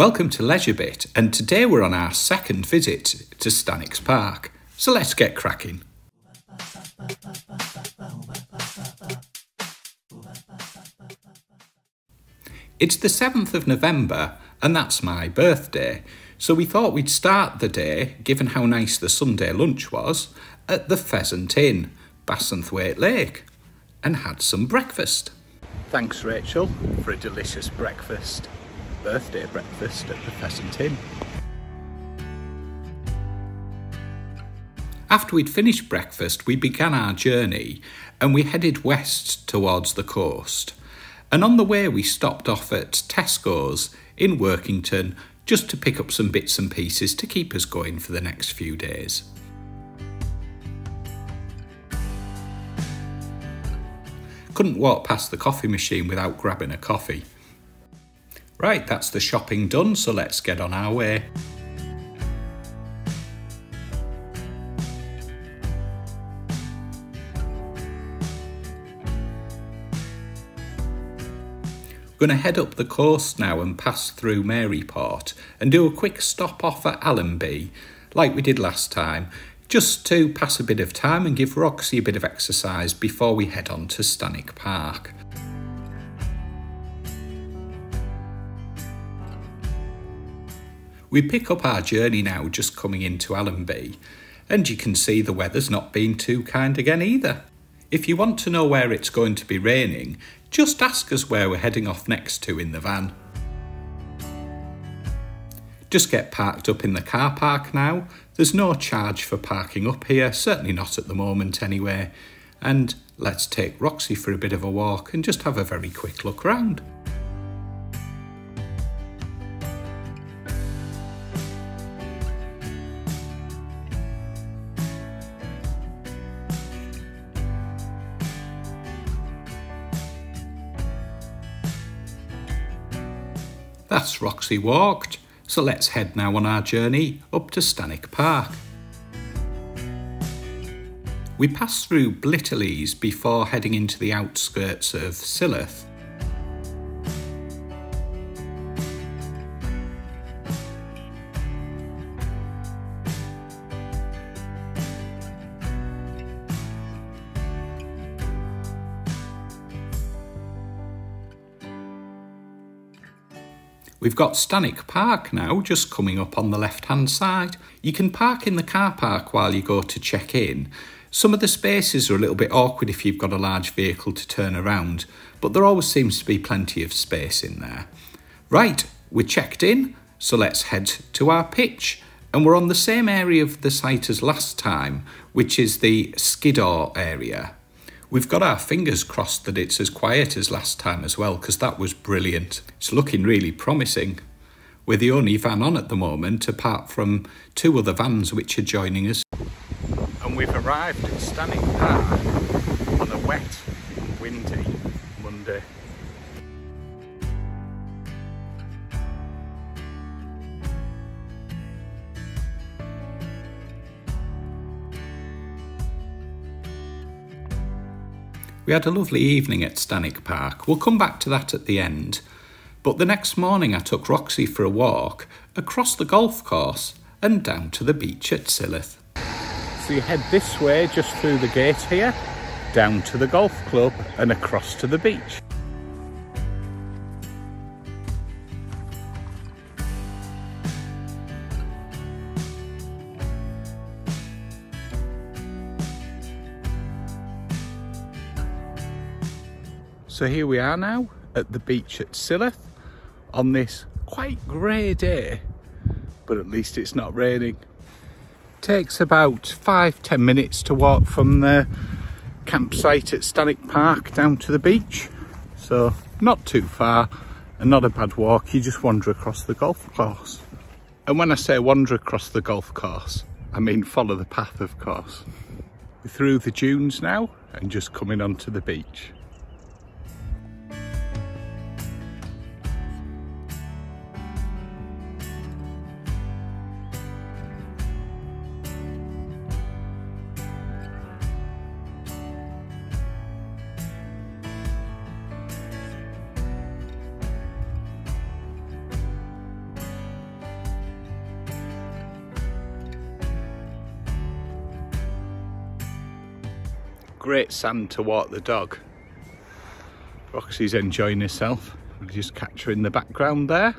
Welcome to Leisure Bit, and today we're on our second visit to Stanwix Park, so let's get cracking. It's the 7th of November and that's my birthday, so we thought we'd start the day, given how nice the Sunday lunch was, at the Pheasant Inn, Bassenthwaite Lake, and had some breakfast. Thanks Rachel for a delicious breakfast. Birthday breakfast at the Pheasant Inn. After we'd finished breakfast, we began our journey and we headed west towards the coast. And on the way we stopped off at Tesco's in Workington just to pick up some bits and pieces to keep us going for the next few days. Couldn't walk past the coffee machine without grabbing a coffee. Right, that's the shopping done, so let's get on our way. We're going to head up the coast now and pass through Maryport and do a quick stop off at Allonby, like we did last time, just to pass a bit of time and give Roxy a bit of exercise before we head on to Stanwix Park. We pick up our journey now just coming into Allonby, and you can see the weather's not been too kind again either. If you want to know where it's going to be raining, just ask us where we're heading off next to in the van. Just get parked up in the car park now. There's no charge for parking up here, certainly not at the moment anyway. And let's take Roxy for a bit of a walk and just have a very quick look round. That's Roxy walked, so let's head now on our journey up to Stanwix Park. We pass through Blitterlies before heading into the outskirts of Silloth. We've got Stanwix Park now, just coming up on the left-hand side. You can park in the car park while you go to check in. Some of the spaces are a little bit awkward if you've got a large vehicle to turn around, but there always seems to be plenty of space in there. Right, we're checked in, so let's head to our pitch. And we're on the same area of the site as last time, which is the Skiddaw area. We've got our fingers crossed that it's as quiet as last time as well, because that was brilliant. It's looking really promising. We're the only van on at the moment, apart from two other vans which are joining us. And we've arrived at Stanwix Park on a wet, windy Monday. We had a lovely evening at Stanwix Park. We'll come back to that at the end. But the next morning I took Roxy for a walk across the golf course and down to the beach at Silloth. So you head this way just through the gate here, down to the golf club and across to the beach. So here we are now at the beach at Silloth on this quite grey day, but at least it's not raining. Takes about 5-10 minutes to walk from the campsite at Stanwix Park down to the beach. So not too far and not a bad walk, you just wander across the golf course. And when I say wander across the golf course, I mean follow the path of course. We're through the dunes now and just coming onto the beach. Great sand to walk the dog. Roxy's enjoying herself. We'll just catch her in the background there.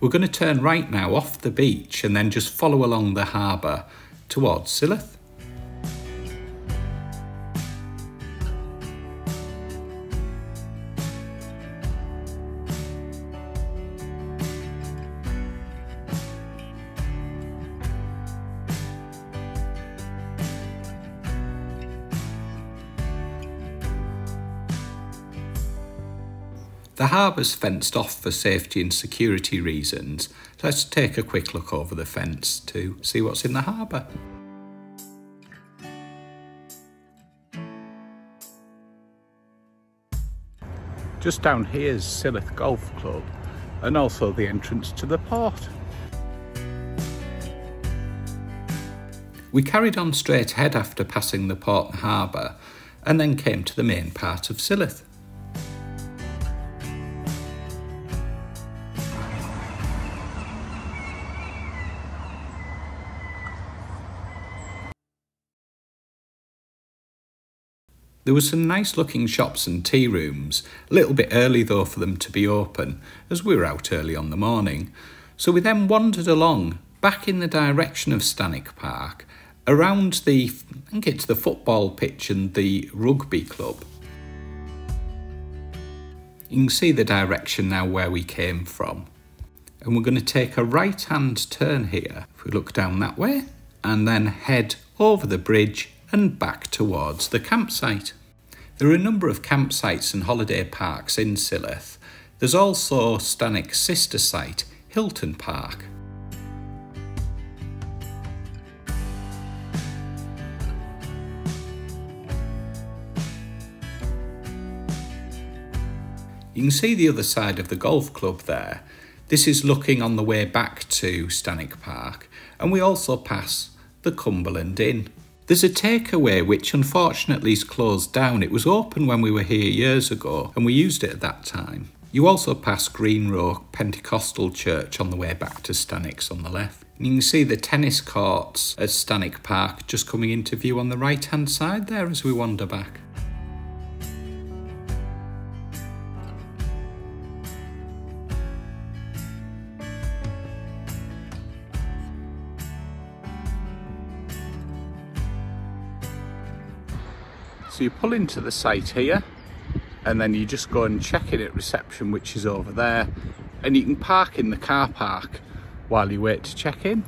We're going to turn right now off the beach and then just follow along the harbour towards Silloth. The harbour's fenced off for safety and security reasons. Let's take a quick look over the fence to see what's in the harbour. Just down here is Silloth Golf Club and also the entrance to the port. We carried on straight ahead after passing the port and harbour and then came to the main part of Silloth. There were some nice looking shops and tea rooms, a little bit early though for them to be open, as we were out early on the morning. So we then wandered along, back in the direction of Stanwix Park, around the, I think it's the football pitch and the rugby club. You can see the direction now where we came from. And we're going to take a right hand turn here, if we look down that way, and then head over the bridge and back towards the campsite. There are a number of campsites and holiday parks in Silloth. There's also Stanwix's sister site, Hilton Park. You can see the other side of the golf club there. This is looking on the way back to Stanwix Park, and we also pass the Cumberland Inn. There's a takeaway which unfortunately is closed down. It was open when we were here years ago and we used it at that time. You also pass Road Pentecostal Church on the way back to Stanwix on the left. And you can see the tennis courts at Stanwix Park just coming into view on the right hand side there as we wander back. So you pull into the site here and then you just go and check in at reception, which is over there, and you can park in the car park while you wait to check in.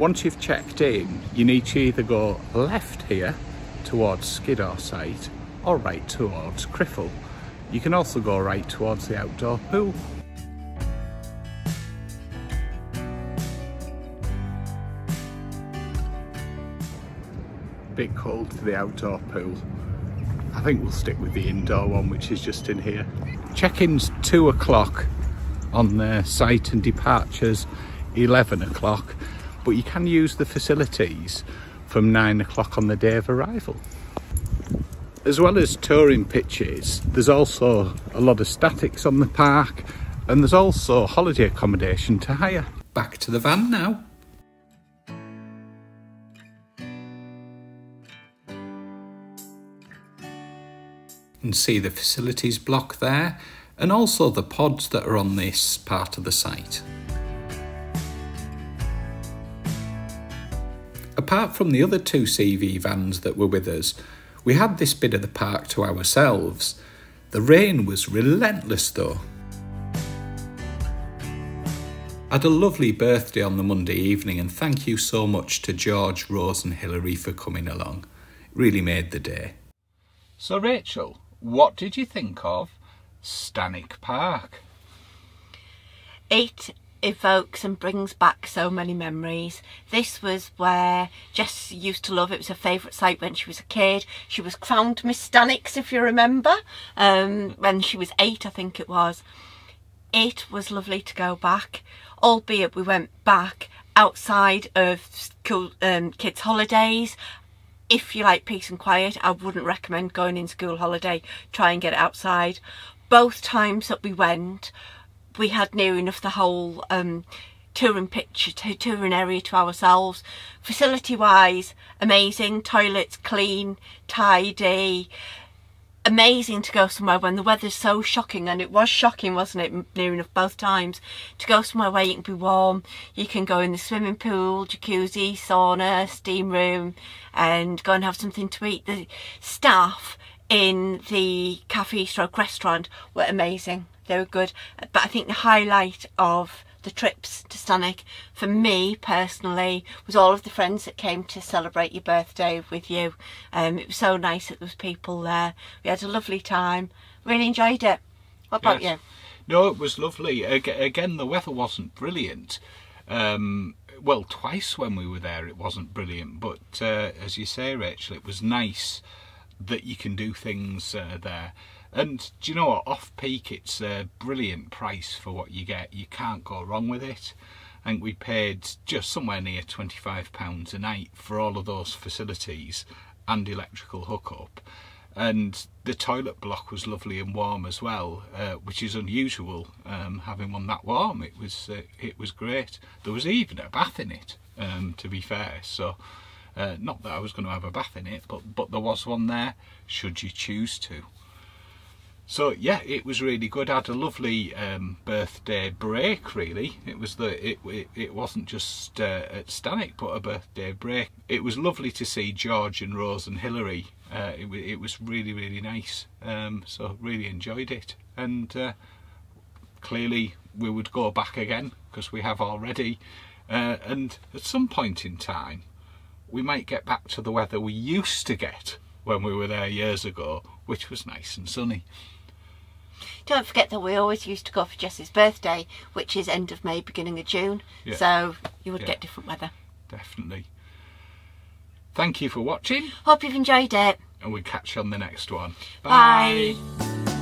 Once you've checked in, you need to either go left here towards Skiddaw site or right towards Criffel. You can also go right towards the outdoor pool. Bit cold for the outdoor pool. I think we'll stick with the indoor one, which is just in here. Check-in's 2 o'clock on the site and departures 11 o'clock, but you can use the facilities from 9 o'clock on the day of arrival. As well as touring pitches, there's also a lot of statics on the park, and there's also holiday accommodation to hire. Back to the van now. And see the facilities block there and also the pods that are on this part of the site. Apart from the other 2 CV vans that were with us, we had this bit of the park to ourselves. The rain was relentless though. I had a lovely birthday on the Monday evening, and thank you so much to George, Rose and Hilary for coming along. It really made the day. So Rachel, what did you think of Stanwix Park? It evokes and brings back so many memories. This was where Jess used to love. It was her favourite site when she was a kid. She was crowned Miss Stanwix, if you remember, when she was 8, I think it was. It was lovely to go back, albeit we went back outside of school, kids' holidays. if you like peace and quiet, I wouldn't recommend going in school holiday. Try and get it outside. Both times that we went, we had near enough the whole touring area to ourselves. Facility wise, amazing. Toilets clean, tidy. Amazing to go somewhere when the weather's so shocking, and it was shocking, wasn't it, near enough both times, to go somewhere where you can be warm, you can go in the swimming pool, jacuzzi, sauna, steam room, and go and have something to eat. The staff in the cafe/restaurant were amazing, they were good. But I think the highlight of the trips to Stanwix for me personally was all of the friends that came to celebrate your birthday with you. It was so nice that there was people there. We had a lovely time, really enjoyed it. What about you? No, it was lovely. Again, the weather wasn't brilliant. Well, twice when we were there it wasn't brilliant, but as you say, Rachel, it was nice that you can do things there. And do you know what, off-peak it's a brilliant price for what you get. You can't go wrong with it. I think we paid just somewhere near £25 a night for all of those facilities and electrical hookup. And the toilet block was lovely and warm as well, which is unusual, having one that warm. It was great. There was even a bath in it, to be fair. So not that I was going to have a bath in it, but there was one there, should you choose to. So yeah, it was really good. I had a lovely birthday break, really. It was it wasn't just at Stanwix, but a birthday break. It was lovely to see George and Rose and Hilary. It was really, really nice. So really enjoyed it. And clearly we would go back again, because we have already. And at some point in time, we might get back to the weather we used to get when we were there years ago, which was nice and sunny. Don't forget that we always used to go for Jess's birthday, which is end of May, beginning of June. Yeah. So you would get different weather. Definitely. Thank you for watching. Hope you've enjoyed it. And we'll catch you on the next one. Bye. Bye.